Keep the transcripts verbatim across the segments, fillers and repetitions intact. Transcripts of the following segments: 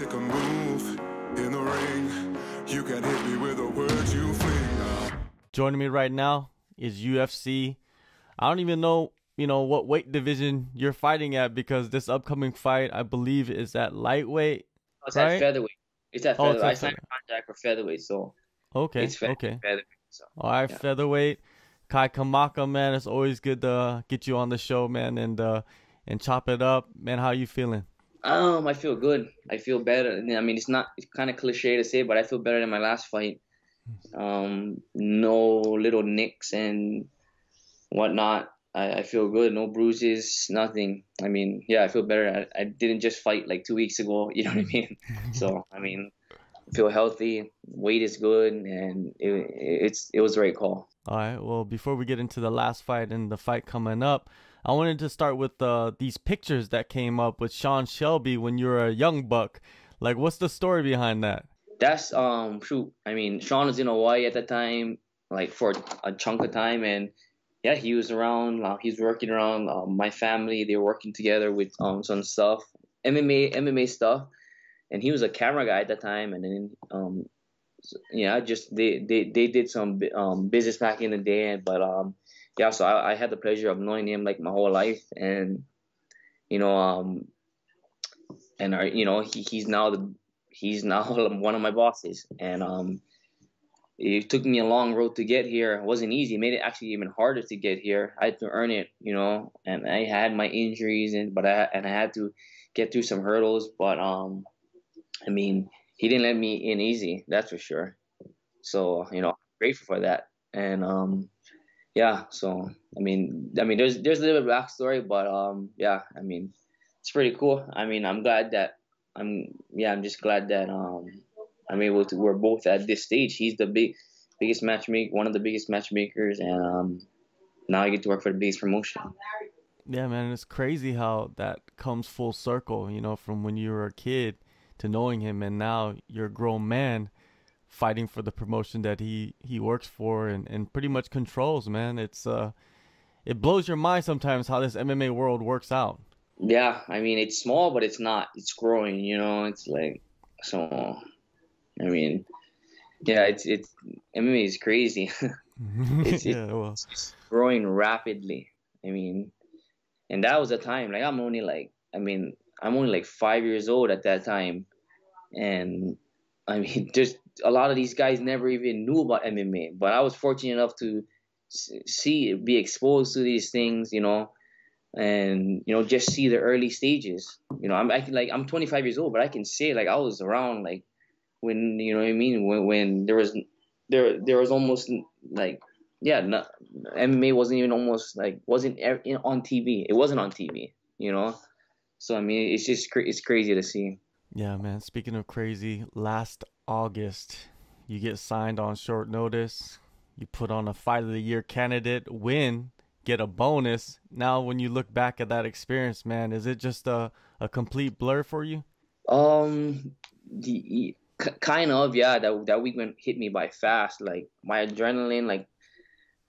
Stick a move in the ring. You can hit me with a word you fling. Joining me right now is U F C. I don't even know, you know, what weight division you're fighting at, because this upcoming fight, I believe, is at lightweight. Oh, it's right? At featherweight. It's at featherweight. Oh, it's I signed a contract for featherweight, so okay, it's fe okay. Featherweight, so, all right, yeah. Featherweight. Kai Kamaka, man, it's always good to get you on the show, man, and uh, and chop it up, man. How you feeling? Um, I feel good. I feel better. I mean, it's not it's kind of cliche to say, but I feel better than my last fight. Um, no little nicks and whatnot. I, I feel good. No bruises, nothing. I mean, yeah, I feel better. I, I didn't just fight like two weeks ago. You know what I mean? So, I mean, I feel healthy. Weight is good, and it, it's it was the right call. All right. Well, before we get into the last fight and the fight coming up, I wanted to start with uh, these pictures that came up with Sean Shelby when you were a young buck. Like, what's the story behind that? That's um, shoot. I mean, Sean was in Hawaii at the time, like for a chunk of time, and yeah, he was around. Uh, he's working around uh, my family. They were working together with um some stuff, M M A, M M A stuff, and he was a camera guy at the time, and then um. So, yeah, just they, they, they did some um, business back in the day, but um, yeah, so I, I had the pleasure of knowing him like my whole life, and you know, um, and our, you know, he he's now the he's now one of my bosses, and um, it took me a long road to get here. It wasn't easy. It made it actually even harder to get here. I had to earn it, you know, and I had my injuries, and but I and I had to get through some hurdles, but um, I mean. He didn't let me in easy, that's for sure. So, you know, I'm grateful for that. And um yeah, so I mean I mean there's there's a little bit of backstory, but um yeah, I mean it's pretty cool. I mean I'm glad that I'm yeah, I'm just glad that um I'm able to we're both at this stage. He's the big biggest matchmaker, one of the biggest matchmakers, and um now I get to work for the biggest promotion. Yeah, man, it's crazy how that comes full circle, you know, from when you were a kid to knowing him, and now you're a grown man fighting for the promotion that he he works for and and pretty much controls, man. It's uh it blows your mind sometimes how this M M A world works out. Yeah, I mean it's small, but it's not it's growing, you know. It's like, so I mean, yeah, it's it's M M A is crazy. it's, yeah, well. It's growing rapidly. I mean, and that was a time like I'm only like I mean I'm only like five years old at that time, and I mean, just a lot of these guys never even knew about M M A. But I was fortunate enough to see, be exposed to these things, you know, and you know, just see the early stages. You know, I'm I can, like I'm twenty-five years old, but I can say like I was around like when, you know what I mean, when when there was there there was almost like yeah, not, M M A wasn't even almost like wasn't on T V. It wasn't on T V, you know. So, I mean, it's just cra it's crazy to see. Yeah, man. Speaking of crazy, last August, you get signed on short notice. You put on a Fight of the Year candidate, win, get a bonus. Now, when you look back at that experience, man, is it just a, a complete blur for you? Um, the, kind of, yeah. That, that week went, hit me by fast. Like, my adrenaline, like,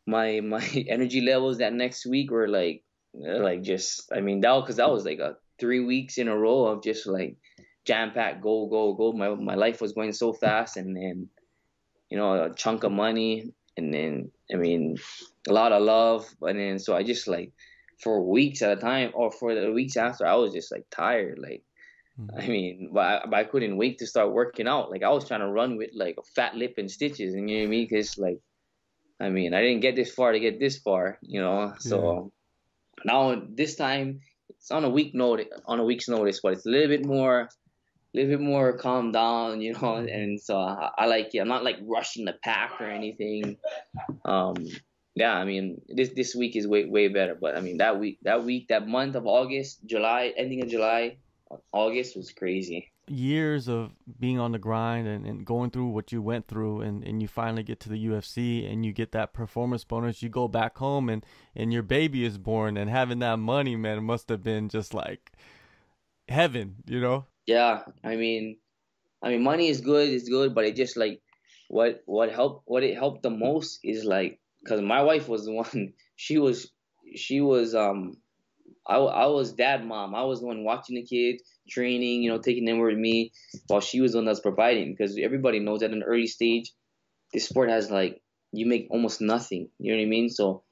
my, my energy levels that next week were, like, like just, I mean, that because that was, like, a three weeks in a row of just like jam-packed, go, go, go. My my life was going so fast, and then, you know, a chunk of money, and then, I mean, a lot of love. And then, so I just like, for weeks at a time, or for the weeks after, I was just like tired. Like, mm-hmm. I mean, but I, but I couldn't wait to start working out. Like, I was trying to run with like a fat lip and stitches, and you know what I mean? Because like, I mean, I didn't get this far to get this far, you know? So yeah. Now this time, it's on a week notice, on a week's notice, but it's a little bit more, a little bit more calm down, you know. And so I, I like, yeah, I'm not like rushing the pack or anything. Um, yeah, I mean, this this week is way way better. But I mean, that week, that week, that month of August, July, ending of July, August was crazy. Years of being on the grind and, and going through what you went through, and, and you finally get to the U F C and you get that performance bonus. You go back home and, and your baby is born, and having that money, man, it must have been just like heaven, you know? Yeah, I mean, I mean, money is good, it's good, but it just like what what helped what it helped the most is like, because my wife was the one. She was she was um I I was dad mom. I was the one watching the kids, training, you know, taking in with me while she was the one that's providing. Because everybody knows at an early stage, this sport has, like, you make almost nothing. You know what I mean? So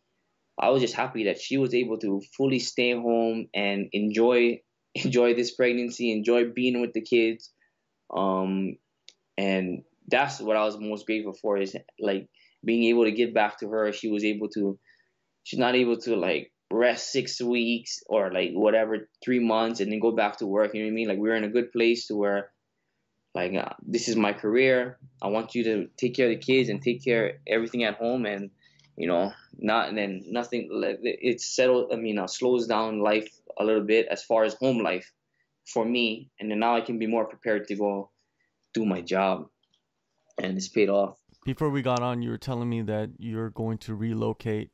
I was just happy that she was able to fully stay home and enjoy enjoy this pregnancy, enjoy being with the kids. Um, and that's what I was most grateful for, is, like, being able to give back to her. She was able to, she's not able to, like, rest six weeks or, like, whatever, three months and then go back to work. You know what I mean? Like, we're in a good place to where, like, uh, this is my career. I want you to take care of the kids and take care of everything at home, and, you know, not, and then nothing, it's settled. I mean, uh, slows down life a little bit as far as home life for me. And then now I can be more prepared to go do my job, and it's paid off. Before we got on, you were telling me that you're going to relocate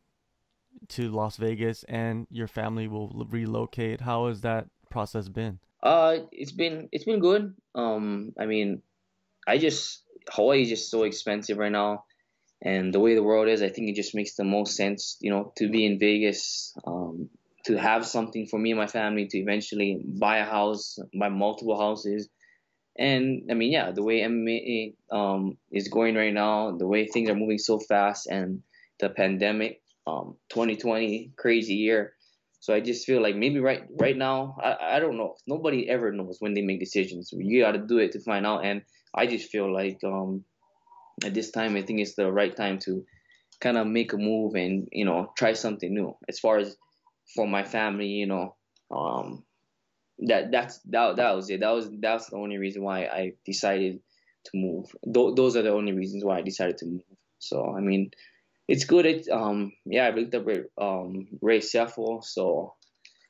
to Las Vegas and your family will relocate. How has that process been? Uh, it's been, it's been good. Um, I mean, I just, Hawaii is just so expensive right now. And the way the world is, I think it just makes the most sense, you know, to be in Vegas, um, to have something for me and my family, to eventually buy a house, buy multiple houses. And, I mean, yeah, the way M M A um, is going right now, the way things are moving so fast, and the pandemic, um, twenty twenty, crazy year. So I just feel like maybe right right now, I, I don't know. Nobody ever knows when they make decisions. You got to do it to find out. And I just feel like um, at this time, I think it's the right time to kind of make a move and, you know, try something new. As far as for my family, you know, um, that that's that that was it. That was that's the only reason why I decided to move. Th those are the only reasons why I decided to move. So I mean, it's good. It um yeah, I looked up um Ray Sefo, so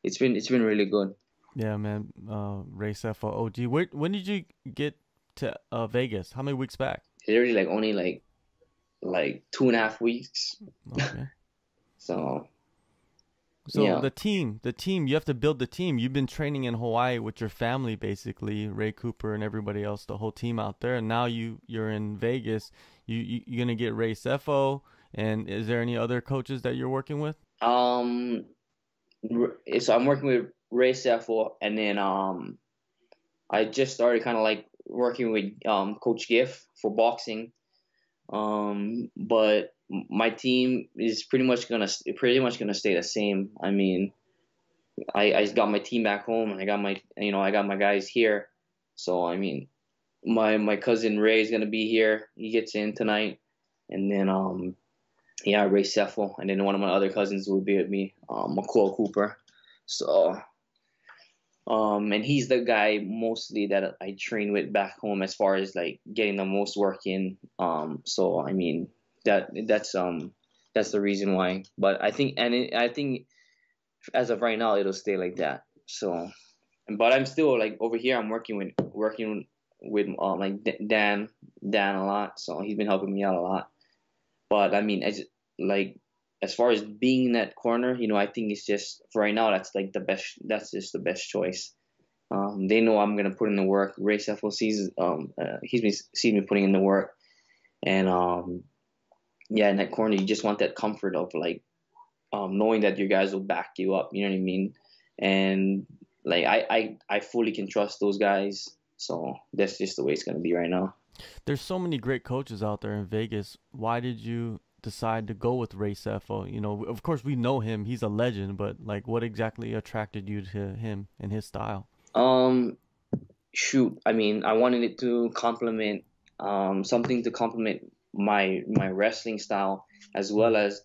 it's been it's been really good. Yeah, man. Uh, Ray Sefo, O G. Where, when did you get to uh, Vegas? How many weeks back? Literally, like, only like like two and a half weeks. Okay. so. So yeah. the team, the team, you have to build the team. You've been training in Hawaii with your family, basically, Ray Cooper and everybody else, the whole team out there. And now you, you're in Vegas. You, you, you're going to get Ray Sefo. And is there any other coaches that you're working with? Um, so I'm working with Ray Sefo. And then um, I just started kind of like working with um, Coach Giff for boxing. Um, but my team is pretty much gonna pretty much gonna stay the same. I mean, I I got my team back home, and I got my you know I got my guys here. So I mean, my my cousin Ray is gonna be here. He gets in tonight, and then um, yeah, Ray Sefo, and then one of my other cousins will be with me, um, Makoa Cooper. So um, and he's the guy mostly that I train with back home as far as like getting the most work in. Um, so I mean. That that's um that's the reason why, but I think and it, I think as of right now it'll stay like that. So, but I'm still like over here. I'm working with working with um like Dan Dan a lot. So he's been helping me out a lot. But I mean, as like as far as being in that corner, you know, I think it's just for right now. That's like the best. That's just the best choice. Um, they know I'm gonna put in the work. Ray Sefo sees um uh, he's been sees me putting in the work, and um. Yeah, in that corner, you just want that comfort of, like, um, knowing that your guys will back you up. You know what I mean? And, like, I, I, I fully can trust those guys. So that's just the way it's going to be right now. There's so many great coaches out there in Vegas. Why did you decide to go with Ray Sefo? You know, of course, we know him. He's a legend. But, like, what exactly attracted you to him and his style? Um, shoot. I mean, I wanted it to complement um, something to complement my my wrestling style as well as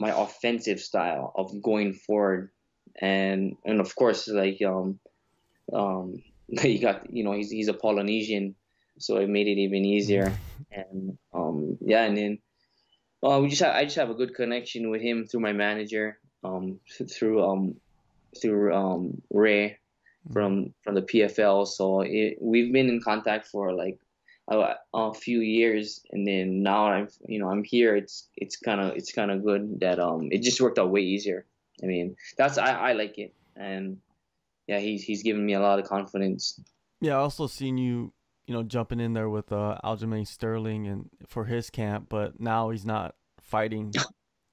my offensive style of going forward, and and of course, like um um you got you know he's he's a Polynesian, so it made it even easier. And um yeah, and then uh, we just have, I just have a good connection with him through my manager, um through um through um Ray from from the P F L. So it, we've been in contact for like A, a few years, and then now I'm you know I'm here. It's it's kind of it's kind of good that um it just worked out way easier. I mean, that's I I like it, and yeah, he's he's given me a lot of confidence. Yeah, I also seen you you know jumping in there with uh Aljamain Sterling and for his camp, but now he's not fighting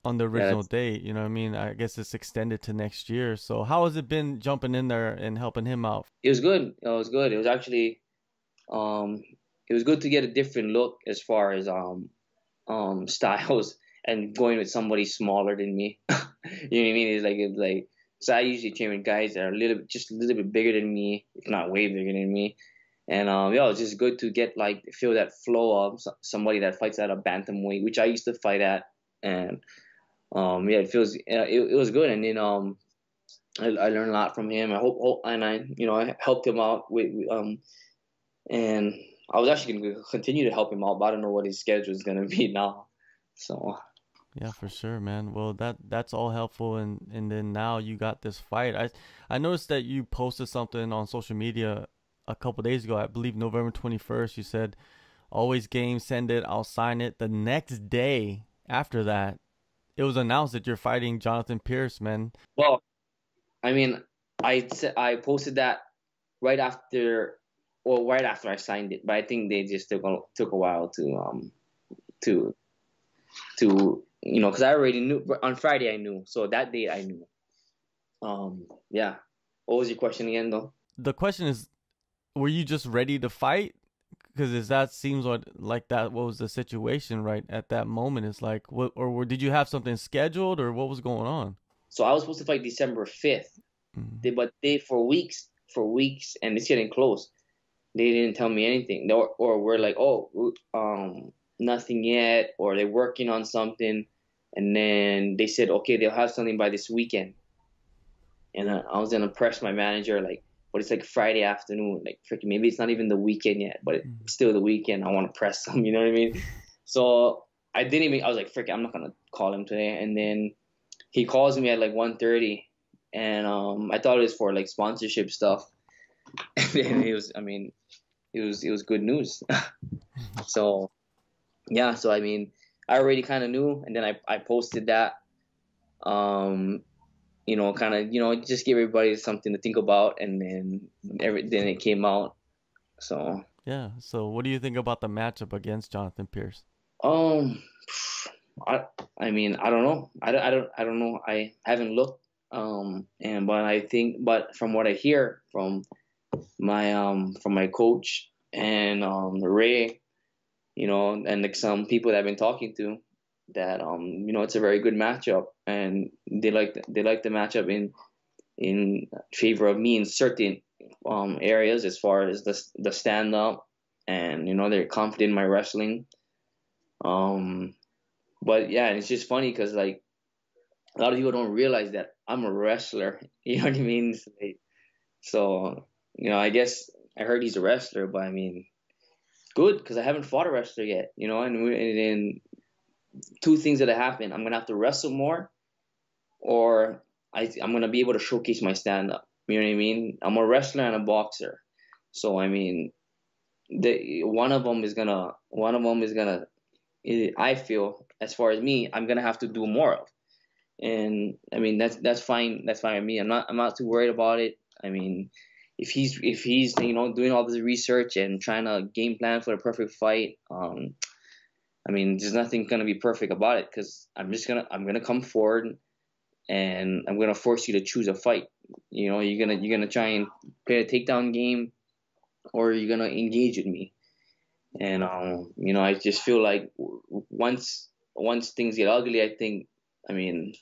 on the original yeah, date. You know what I mean? I guess it's extended to next year. So how has it been jumping in there and helping him out? It was good. It was good. It was actually, um, it was good to get a different look as far as um, um, styles and going with somebody smaller than me. You know what I mean? It's like, it's like, so I usually train with guys that are a little bit, just a little bit bigger than me, if not way bigger than me. And um, yeah, it's just good to get like feel that flow of somebody that fights at a bantamweight, which I used to fight at, and um, yeah, it feels it, it was good. And then um, I, I learned a lot from him. I hope, and I you know I helped him out with um, and I was actually going to continue to help him out, but I don't know what his schedule is going to be now. So yeah, for sure, man. Well, that that's all helpful, and and then now you got this fight. I I noticed that you posted something on social media a couple days ago, I believe November twenty-first, you said, always game, send it, I'll sign it. The next day after that, it was announced that you're fighting Jonathan Pearce, man. Well, I mean, I, I posted that right after, well, right after I signed it, but I think they just took a, took a while to, um, to, to, you know, because I already knew, on Friday I knew, so that day I knew. Um, yeah. What was your question again, though? The question is, were you just ready to fight? Because that seems like, like that. What was the situation right at that moment? It's like, what, or, or did you have something scheduled, or what was going on? So I was supposed to fight December fifth, mm-hmm. they, but they for weeks, for weeks, and it's getting close. They didn't tell me anything, they were, or we're like, oh, um, nothing yet, or they're working on something, and then they said, okay, they'll have something by this weekend. And I, I was gonna press my manager like, but it's like Friday afternoon, like freaking, maybe it's not even the weekend yet, but it's still the weekend. I want to press him, you know what I mean? So I didn't even, I was like, freaking, I'm not going to call him today. And then he calls me at like one thirty, and um, I thought it was for like sponsorship stuff. And then it was, I mean, it was, it was good news. So yeah, so I mean, I already kind of knew, and then I, I posted that, um, you know, kind of, you know, just give everybody something to think about, and then every, then it came out. So yeah. So what do you think about the matchup against Jonathan Pearce? Um, I I mean I don't know. I don't I don't I don't know. I haven't looked. Um, and but I think but from what I hear from my um from my coach and um Ray, you know, and like some people that I've been talking to, that um you know, it's a very good matchup, and they like the, they like the matchup in in favor of me in certain um areas, as far as the the stand up, and you know, they're confident in my wrestling. Um but yeah, it's just funny because like a lot of people don't realize that I'm a wrestler, you know what I mean? So you know, I guess I heard he's a wrestler, but I mean, good, because I haven't fought a wrestler yet, you know. And then two things that happen: I'm gonna have to wrestle more, or I, I'm gonna be able to showcase my stand-up. You know what I mean? I'm a wrestler and a boxer, so I mean, the one of them is gonna, one of them is gonna. I feel, as far as me, I'm gonna have to do more of, and I mean, that's that's fine. That's fine with me. I'm not I'm not too worried about it. I mean, if he's if he's you know, doing all this research and trying to game plan for the perfect fight, um. I mean, there's nothing going to be perfect about it, because I'm just going to, I'm going to come forward, and I'm going to force you to choose a fight. You know, you're going to, you're going to try and play a takedown game, or you're going to engage with me. And, um, you know, I just feel like once, once things get ugly, I think, I mean,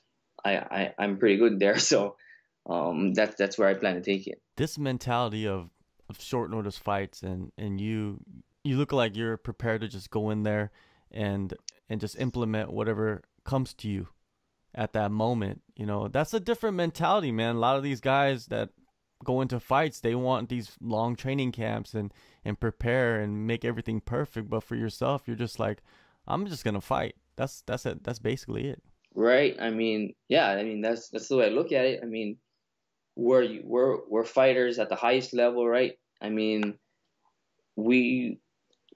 I, I, I'm pretty good there. So, um, that's, that's where I plan to take it. This mentality of, of short notice fights, and, and you, you look like you're prepared to just go in there and and just implement whatever comes to you at that moment. You know, that's a different mentality, man. A lot of these guys that go into fights, they want these long training camps and and prepare and make everything perfect, but for yourself, you're just like, I'm just gonna fight. That's that's it. That's basically it, right? I mean, yeah, I mean, that's that's the way I look at it. I mean, we're you we're we're fighters at the highest level, right? I mean, we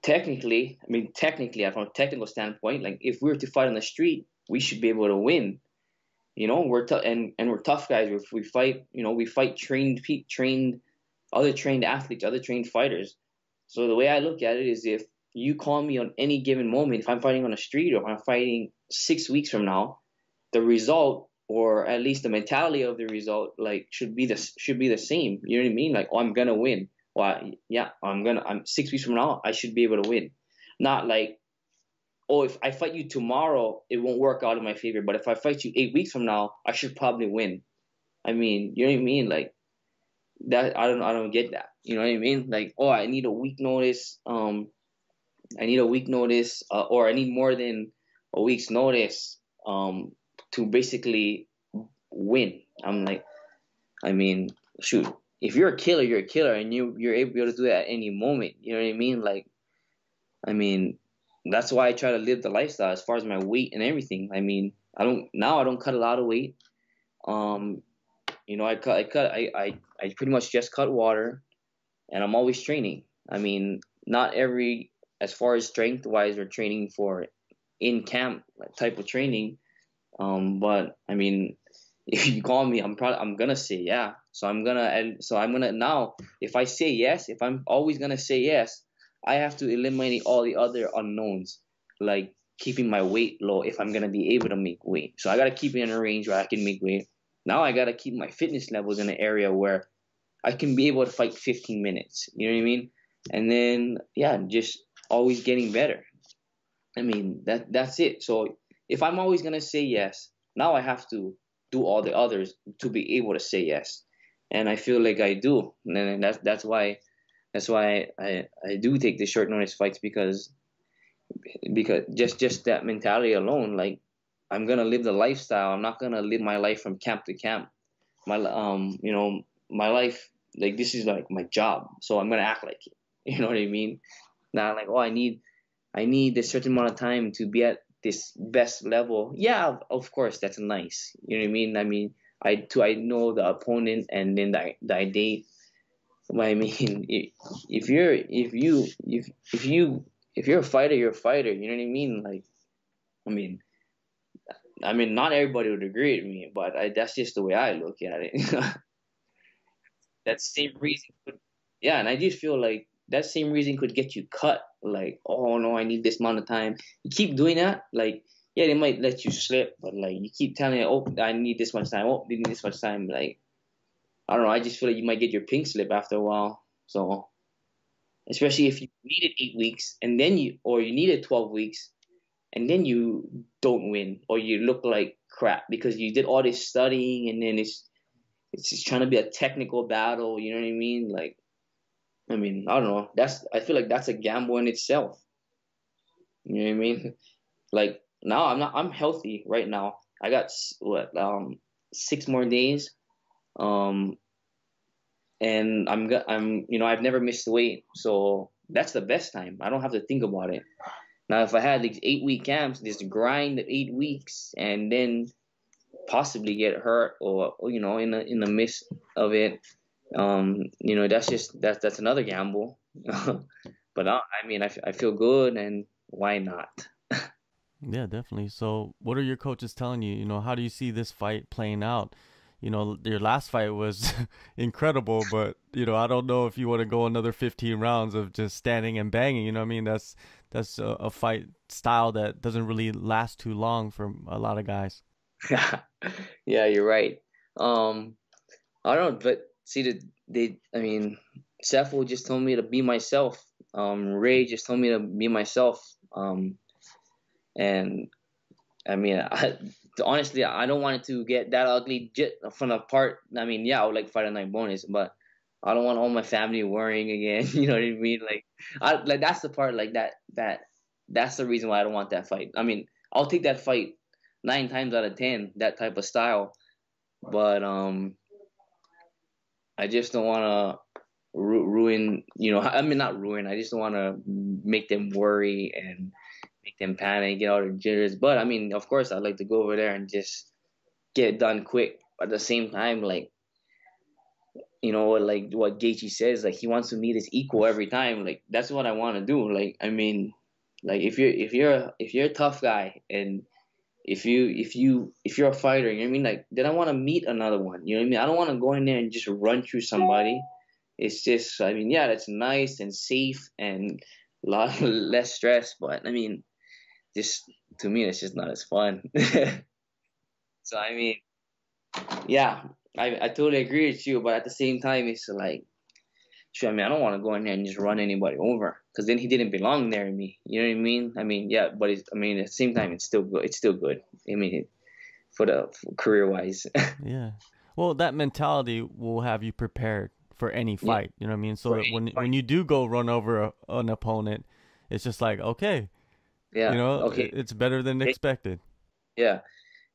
Technically, I mean, technically, from a technical standpoint, like if we were to fight on the street, we should be able to win. You know, we're tough, and and we're tough guys. If we fight, you know, we fight trained, trained, other trained athletes, other trained fighters. So the way I look at it is, if you call me on any given moment, if I'm fighting on the street, or if I'm fighting six weeks from now, the result, or at least the mentality of the result, like should be the should be the same. You know what I mean? Like, oh, I'm gonna win. Well, yeah, I'm gonna. I'm six weeks from now, I should be able to win. Not like, oh, if I fight you tomorrow, it won't work out in my favor. But if I fight you eight weeks from now, I should probably win. I mean, you know what I mean? Like that. I don't. I don't get that. You know what I mean? Like, oh, I need a week notice. Um, I need a week notice, uh, or I need more than a week's notice. Um. To basically win. I'm like, I mean, shoot, if you're a killer, you're a killer, and you, you're able to do that at any moment. You know what I mean? Like, I mean, that's why I try to live the lifestyle as far as my weight and everything. I mean, I don't, now I don't cut a lot of weight. Um, you know, I cut, I cut, I, I, I pretty much just cut water, and I'm always training. I mean, not every, as far as strength wise, we're training for in camp type of training. Um, but I mean, if you call me, I'm probably, I'm gonna say yeah. So I'm gonna, and so I'm gonna now, if I say yes, if I'm always gonna say yes, I have to eliminate all the other unknowns, like keeping my weight low if I'm gonna be able to make weight. So I gotta keep it in a range where I can make weight. Now I gotta keep my fitness levels in an area where I can be able to fight fifteen minutes. You know what I mean? And then, yeah, just always getting better. I mean, that, that's it. So if I'm always going to say yes, now I have to do all the others to be able to say yes. And I feel like I do. And that's, that's why, that's why I, I do take the short notice fights, because, because just, just that mentality alone, like I'm going to live the lifestyle. I'm not going to live my life from camp to camp. My, um, you know, my life, like this is like my job. So I'm going to act like it. You know what I mean? Not like, oh, I need, I need a certain amount of time to be at this best level. Yeah, of course, that's nice. You know what I mean? I mean, I too, I know the opponent, and then the, the day. I mean, if you're if you if if you if you're a fighter, you're a fighter. You know what I mean? Like, I mean, I mean, not everybody would agree with me, but I, that's just the way I look at it. That same reason, could, yeah, and I just feel like that same reason could get you cut. Like, oh no, I need this amount of time. You keep doing that, like, yeah, they might let you slip, but like you keep telling it, oh, I need this much time, oh, I need this much time. Like, I don't know, I just feel like you might get your pink slip after a while. So, especially if you needed eight weeks and then you, or you needed twelve weeks and then you don't win, or you look like crap because you did all this studying, and then it's, it's just trying to be a technical battle. You know what I mean? Like, I mean, I don't know. That's, I feel like that's a gamble in itself. You know what I mean? Like now, I'm not. I'm healthy right now. I got what um six more days, um, and I'm I'm you know I've never missed weight, so that's the best time. I don't have to think about it. Now, if I had these eight week camps, this grind of eight weeks, and then possibly get hurt, or you know, in the in the midst of it. Um, you know, that's just, that's, that's another gamble, but I, I mean, I, I feel good, and why not? Yeah, definitely. So what are your coaches telling you? You know, how do you see this fight playing out? You know, your last fight was incredible, but you know, I don't know if you want to go another fifteen rounds of just standing and banging, you know what I mean? That's, that's a, a fight style that doesn't really last too long for a lot of guys. Yeah, you're right. Um, I don't, but see, the, they, I mean, Sefo just told me to be myself. Um, Ray just told me to be myself. Um, and, I mean, I, honestly, I don't want it to get that ugly j from the part. I mean, yeah, I would like Friday night bonus, but I don't want all my family worrying again. You know what I mean? Like, I, like that's the part, like, that, that, that's the reason why I don't want that fight. I mean, I'll take that fight nine times out of ten, that type of style. But, um... I just don't want to ru ruin, you know, I mean, not ruin. I just don't want to make them worry and make them panic, get all their jitters. But, I mean, of course, I'd like to go over there and just get it done quick. But at the same time, like, you know, like what Gaethje says, like, he wants to meet his equal every time. Like, that's what I want to do. Like, I mean, like, if you're, if you're, if you're a tough guy, and If you if you if you're a fighter, you know what I mean, like, then I want to meet another one. You know what I mean? I don't want to go in there and just run through somebody. It's just, I mean, yeah, that's nice and safe and a lot less stress, but I mean, just to me, it's just not as fun. So, I mean, yeah, I, I totally agree with you. But at the same time, it's like, sure, I mean, I don't want to go in there and just run anybody over, because then he didn't belong there to me. You know what I mean? I mean, yeah, but it's, I mean, at the same time, it's still good. It's still good. I mean, for the for career-wise. Yeah. Well, that mentality will have you prepared for any fight. Yeah. You know what I mean? So for when when you do go run over a, an opponent, it's just like, okay, yeah, you know, okay, it's better than expected. Yeah.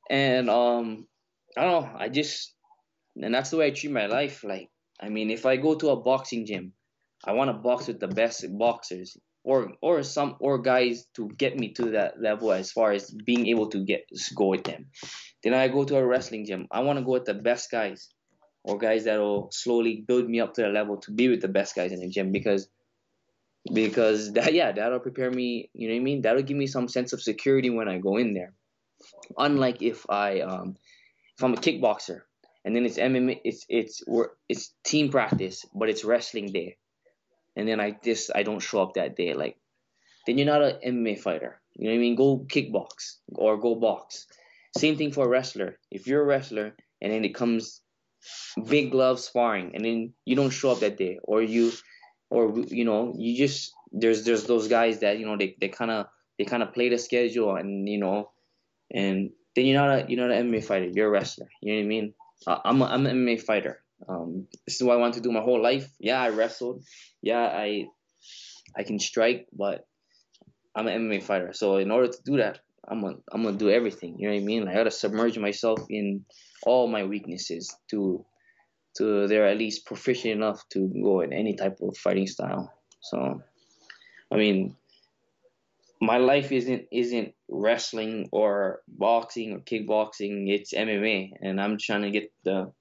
And um, I don't know. I just, and that's the way I treat my life. Like, I mean, if I go to a boxing gym, I want to box with the best boxers, or or some or guys to get me to that level as far as being able to get go with them. Then I go to a wrestling gym. I want to go with the best guys, or guys that will slowly build me up to the level to be with the best guys in the gym, because because that yeah that'll prepare me. You know what I mean? That'll give me some sense of security when I go in there. Unlike if I um if I'm a kickboxer. And then it's M M A, it's it's it's team practice, but it's wrestling day. And then I just I don't show up that day. Like, then you're not an M M A fighter. You know what I mean? Go kickbox or go box. Same thing for a wrestler. If you're a wrestler and then it comes big glove sparring, and then you don't show up that day, or you, or you know, you just there's there's those guys that, you know, they they kind of they kind of play the schedule, and you know, and then you're not a you're not an M M A fighter. You're a wrestler. You know what I mean? Uh, I'm, a, I'm an M M A fighter. Um, this is what I wanted to do my whole life. Yeah, I wrestled. Yeah, I I can strike, but I'm an M M A fighter. So in order to do that, I'm gonna I'm gonna do everything. You know what I mean? I gotta submerge myself in all my weaknesses to to they're at least proficient enough to go in any type of fighting style. So, I mean, my life isn't isn't wrestling or boxing or kickboxing. It's M M A, and I'm trying to get the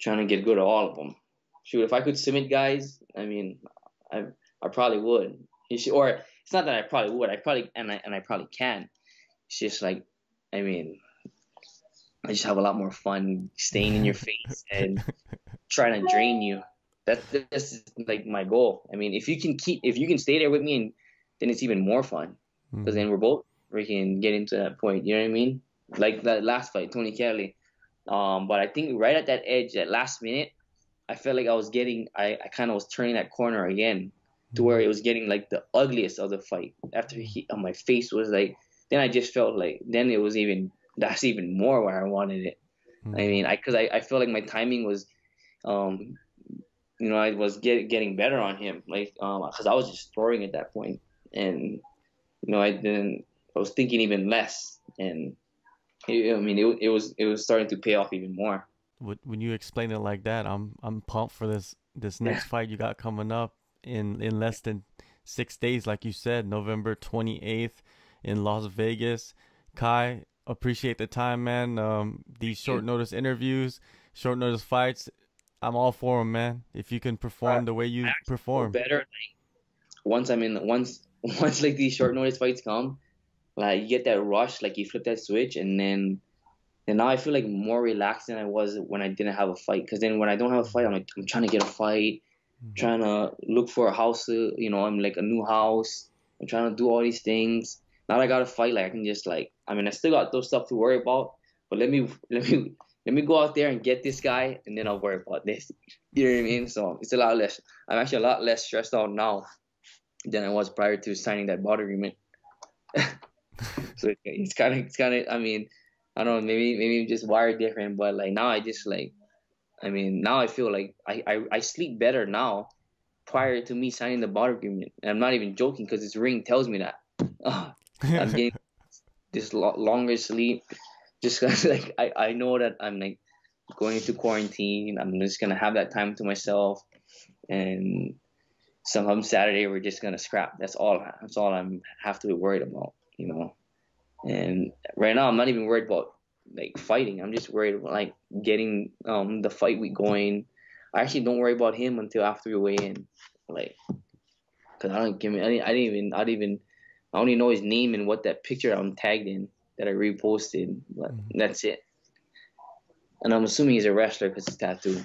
trying to get good at all of them. Shoot, if I could submit guys, I mean, I I probably would. Or it's not that I probably would. I probably and I and I probably can. It's just like, I mean, I just have a lot more fun staying in your face and trying to drain you. That that's like my goal. I mean, if you can keep if you can stay there with me, and then it's even more fun, because then we're both freaking getting to that point. You know what I mean? Like that last fight, Tony Kelly. Um, but I think right at that edge, that last minute, I felt like I was getting, I, I kind of was turning that corner again to where it was getting like the ugliest of the fight. After he, on my face was like, then I just felt like, then it was even, that's even more where I wanted it. Mm-hmm. I mean, I, cause I, I felt like my timing was, um, you know, I was get, getting better on him. Like, um, cause I was just throwing at that point. And you know, I didn't. I was thinking even less, and it, I mean, it it was it was starting to pay off even more. When you explain it like that, I'm I'm pumped for this this next fight you got coming up in in less than six days, like you said, November twenty-eighth in Las Vegas. Kai, appreciate the time, man. Um, these short notice interviews, short notice fights, I'm all for them, man. If you can perform uh, the way you perform, better. Like, once I'm in, once. Once like these short notice fights come, like you get that rush, like you flip that switch, and then, and now I feel like more relaxed than I was when I didn't have a fight. Because then when I don't have a fight, I'm like I'm trying to get a fight, mm-hmm. trying to look for a house, you know, I'm like a new house, I'm trying to do all these things. Now that I got a fight, like I can just like, I mean, I still got those stuff to worry about, but let me let me let me go out there and get this guy, and then I'll worry about this. You know what I mean? So it's a lot less. I'm actually a lot less stressed out now than I was prior to signing that bond agreement. So it's kind of, it's kind of, I mean, I don't know, maybe, maybe I'm just wired different, but like now I just like, I mean, now I feel like I, I, I sleep better now prior to me signing the bond agreement. And I'm not even joking, because this ring tells me that. Oh, I'm getting this lo longer sleep just because like, I, I know that I'm like going into quarantine. I'm just going to have that time to myself, and somehow Saturday we're just gonna scrap. That's all. That's all I'm have to be worried about, you know. And right now I'm not even worried about like fighting. I'm just worried about like getting um the fight week going. I actually don't worry about him until after we weigh in, like, cause I don't give me. I didn't, I didn't even. I didn't even. I only know his name and what that picture I'm tagged in that I reposted. But mm-hmm. That's it. And I'm assuming he's a wrestler because he's tattooed.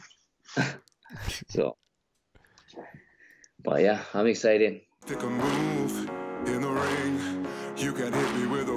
So. But yeah, I'm excited. Take a move in the ring. You can hit me with a